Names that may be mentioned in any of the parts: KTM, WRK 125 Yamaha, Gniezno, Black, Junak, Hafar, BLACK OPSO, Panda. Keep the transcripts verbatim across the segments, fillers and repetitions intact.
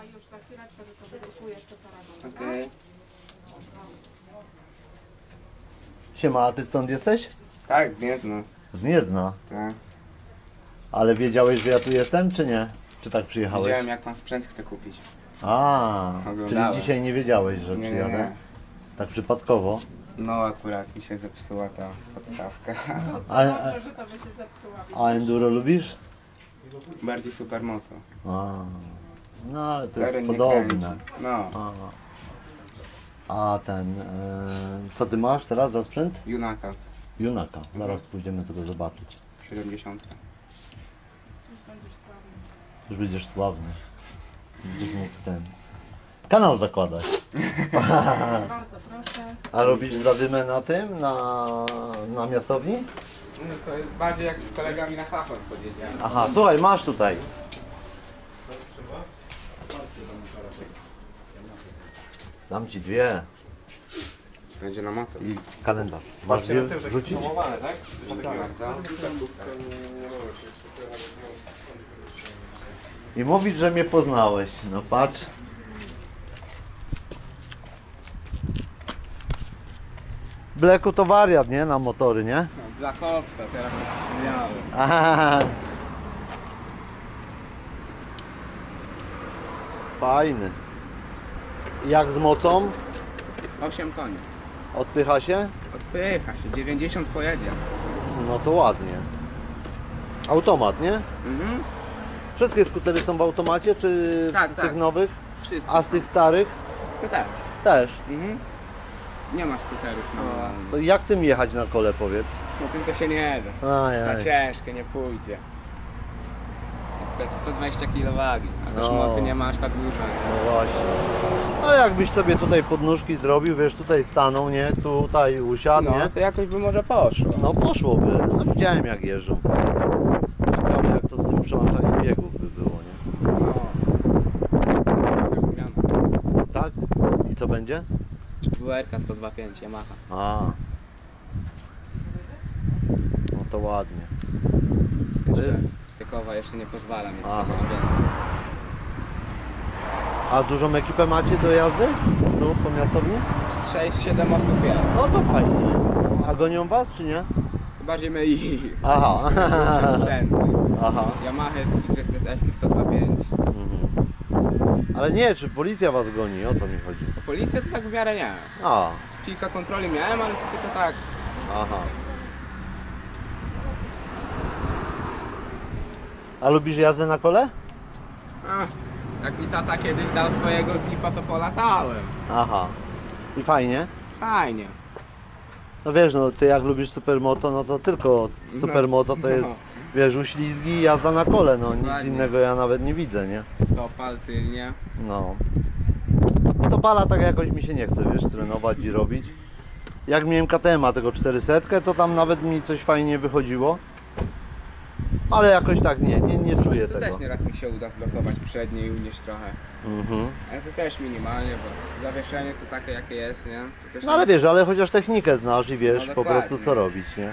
a już za chwileczkę to wydrukuję jeszcze parę. Okej. Okay. Siema, a ty stąd jesteś? Tak, z Gniezna. Z Gniezna? Tak. Ale wiedziałeś, że ja tu jestem, czy nie? Czy tak przyjechałeś? Wiedziałem, jak pan sprzęt chce kupić. A, oglądałem. Czyli dzisiaj nie wiedziałeś, że nie, przyjadę? Nie. Tak przypadkowo? No akurat mi się zepsuła ta podstawka. A, a, a enduro lubisz? Bardziej supermoto. A, no ale to Teren jest podobne. No. A, a ten, e, co ty masz teraz za sprzęt? Junaka. Junaka, zaraz mhm. pójdziemy sobie zobaczyć. siedemdziesiąt. Już będziesz sławny. Już będziesz sławny. Będziesz mógł ten kanał zakładać. Bardzo proszę. A robisz zadymę na tym, na, na miastowni? No to jest bardziej jak z kolegami na Hafar podjedziemy. Aha, słuchaj, masz tutaj. Dam ci dwie. Będzie na mocy. I kalendarz. Masz dwie rzucić? Tak? I mówić, że mnie poznałeś. No patrz. Blacku to wariat, nie? Na motory, nie? No, Black Opsa, teraz miałem. Fajny. Jak z mocą? osiem koni. Odpycha się? Odpycha się, dziewięćdziesiąt pojedzie. No to ładnie. Automat, nie? Mhm. Wszystkie skutery są w automacie, czy tak, z tak. tych nowych? Wszystkie. A z tych starych? To tak. Też. Mhm. Nie ma skuterów. No. A, to jak tym jechać na kole, powiedz? No tym to się nie da. Na ciężkie nie pójdzie. Niestety sto dwadzieścia kilo wagi, a też no. mocy nie ma aż tak dużo. Nie? No właśnie. A jakbyś sobie tutaj podnóżki zrobił, wiesz, tutaj stanął, nie? Tutaj usiadł, no, nie? To jakoś by może poszło. No poszłoby. No widziałem, jak jeżdżą. Ciekawe, jak to z tym przełączaniem biegów by było, nie? No. Tak? I co będzie? W R K sto dwadzieścia pięć Yamaha. A. No to ładnie. To jest... Tykowa jeszcze nie pozwala, więc trzeba coś więcej. A dużą ekipę macie do jazdy? Tu po miastowni? Z sześć siedem osób jest. No to fajnie. A gonią was, czy nie? Bardziej my i... Aha. Aha. Yamaha Y Z F sto dwadzieścia pięć. Mhm. Ale nie, czy policja was goni, o to mi chodzi. Policja to tak w miarę nie. A. Kilka kontroli miałem, ale to tylko tak. Aha. A lubisz jazdę na kole? Ach, jak mi tata kiedyś dał swojego zipa, to polatałem. Aha. I fajnie? Fajnie. No wiesz, no ty jak lubisz supermoto, no to tylko supermoto to no. jest... Wiesz, uślizgi i jazda na kole, no nic Ładnie. innego ja nawet nie widzę, nie? Stopal tylnie. No. Stopala tak jakoś mi się nie chce, wiesz, trenować i robić. Jak miałem K T M a tego czterysetkę, to tam nawet mi coś fajnie wychodziło. Ale jakoś tak nie, nie, nie czuję to tego. To też nieraz mi się uda zblokować przednie i unieść trochę. Mhm. Ale to też minimalnie, bo zawieszenie to takie jakie jest, nie? To też no ale nie... wiesz, ale chociaż technikę znasz i wiesz no, po prostu co robić, nie?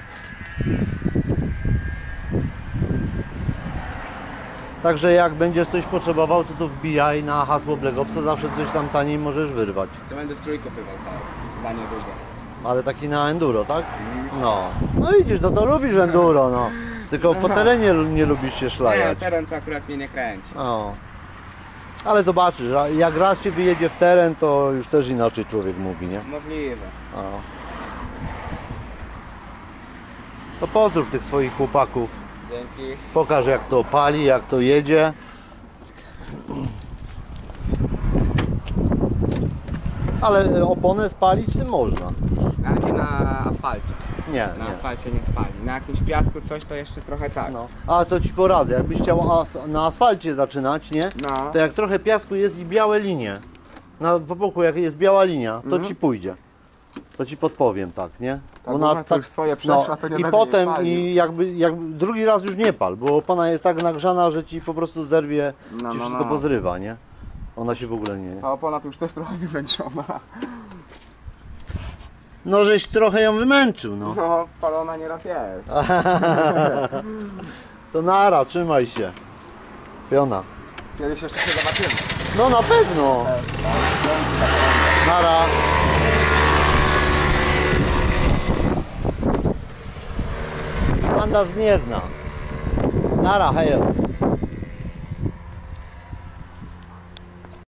Także jak będziesz coś potrzebował, to tu wbijaj na hasło Black Opso, zawsze coś tam taniej możesz wyrwać. To będę z trójką wywracał, dla niedługo. Ale taki na enduro, tak? No. No widzisz, no to lubisz enduro, no. Tylko po terenie nie lubisz się szlajać. Nie, teren to akurat mnie nie kręci. O. Ale zobaczysz, jak raz się wyjedzie w teren, to już też inaczej człowiek mówi, nie? Możliwe. O. To pozdrów tych swoich chłopaków. Dzięki. Pokaż jak to pali, jak to jedzie. Ale oponę spalić tym można. Ale nie na asfalcie. Nie, Na nie. asfalcie nie spali. Na jakimś piasku coś to jeszcze trochę tak. No. A to ci poradzę, jakbyś chciał as na asfalcie zaczynać, nie? No. To jak trochę piasku jest i białe linie. Na po boku jak jest biała linia, to mhm. ci pójdzie. To ci podpowiem tak, nie? Ona, tak, tak, swoje przeszła, no, to nie I potem, nie i jakby, jakby drugi raz już nie pal, bo ona jest tak nagrzana, że ci po prostu zerwie, no, ci no, wszystko no. pozrywa, nie? Ona się w ogóle nie... A opona to już też trochę wymęczona. No żeś trochę ją wymęczył, no. No, palona nieraz jest. To nara, trzymaj się. Piona. Kiedyś jeszcze się zobaczymy. No na pewno. Nara. Panda z Gniezna. Nara, hejos.